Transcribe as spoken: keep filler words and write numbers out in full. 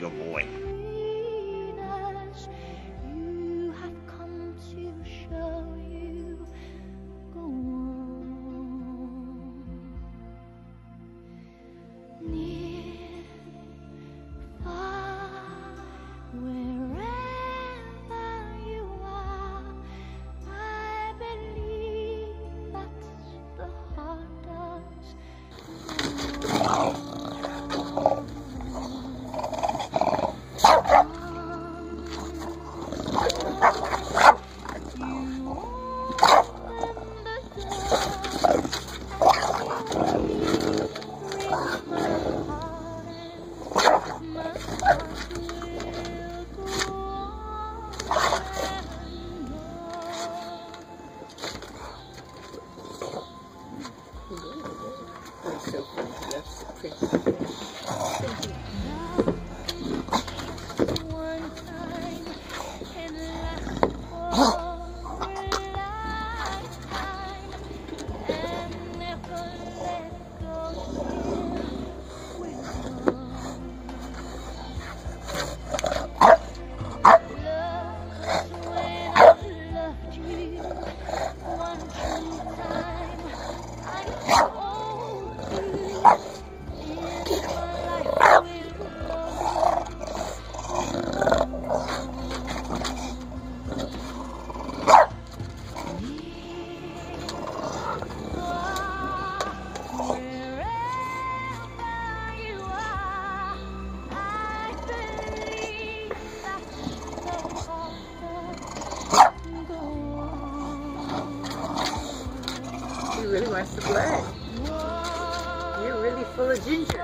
lo bueno. Really wants to play. You're really full of ginger.